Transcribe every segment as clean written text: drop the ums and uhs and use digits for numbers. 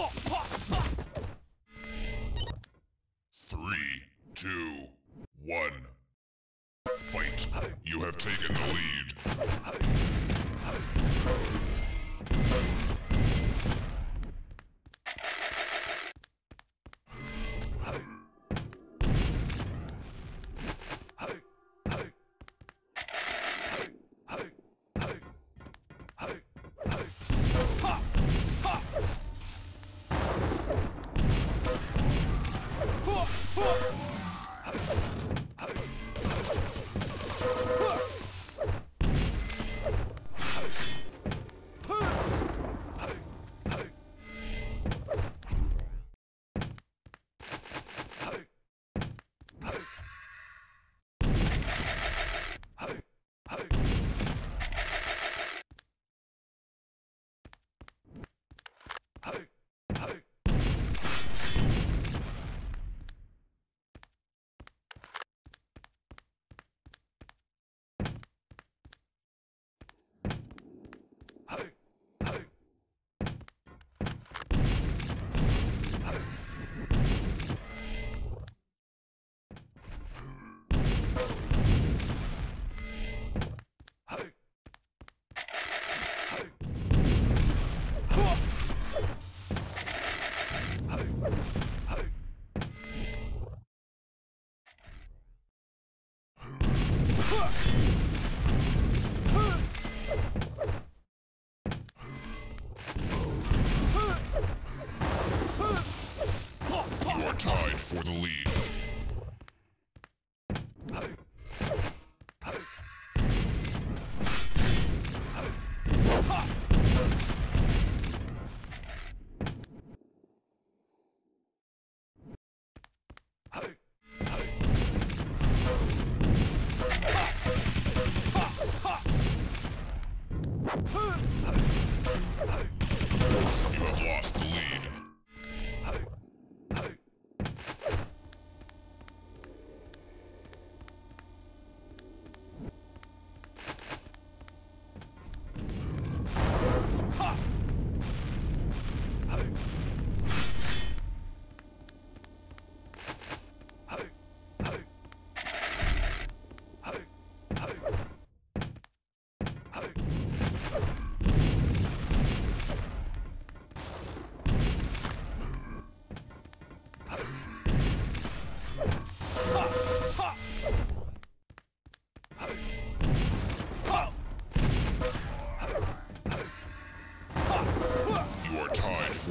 3, 2, 1. Fight! You have taken the lead. For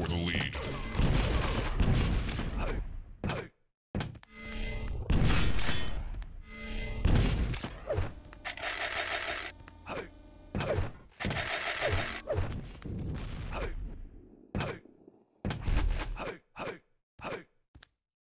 the lead. For the lead.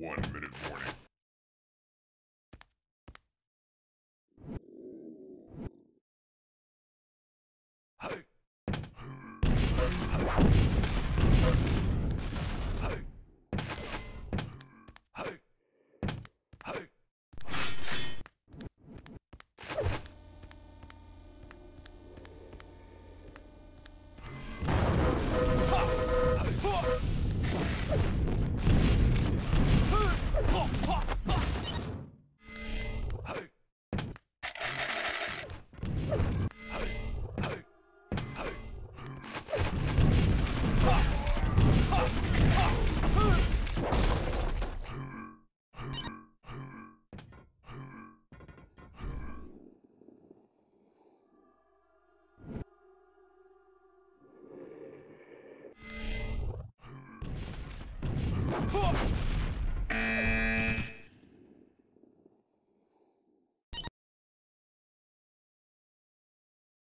1 minute warning. Huh!